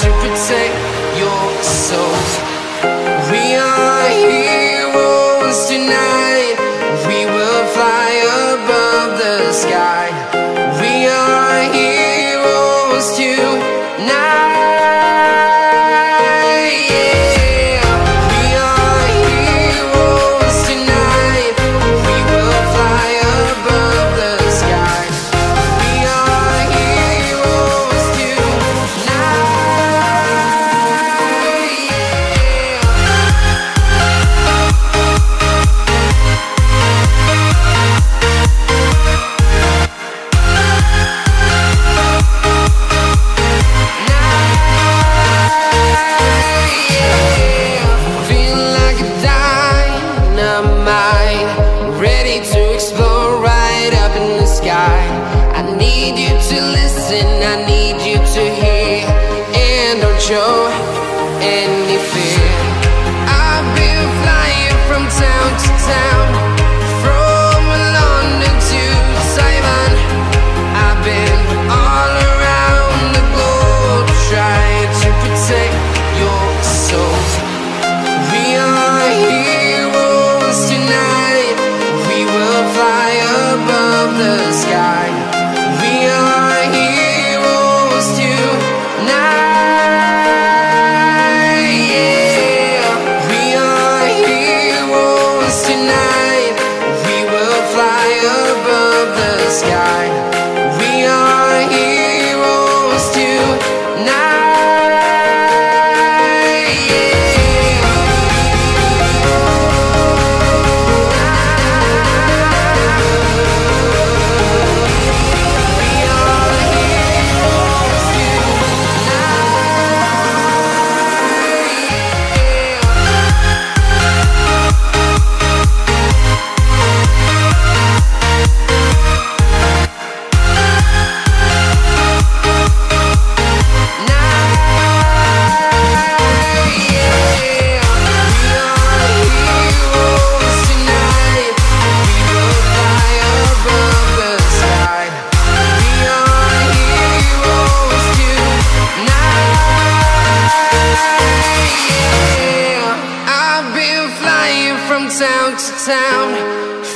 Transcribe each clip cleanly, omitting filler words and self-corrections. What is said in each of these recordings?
to protect your soul. We are heroes tonight.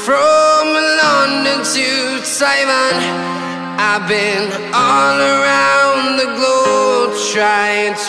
From London to Taiwan, I've been all around the globe trying to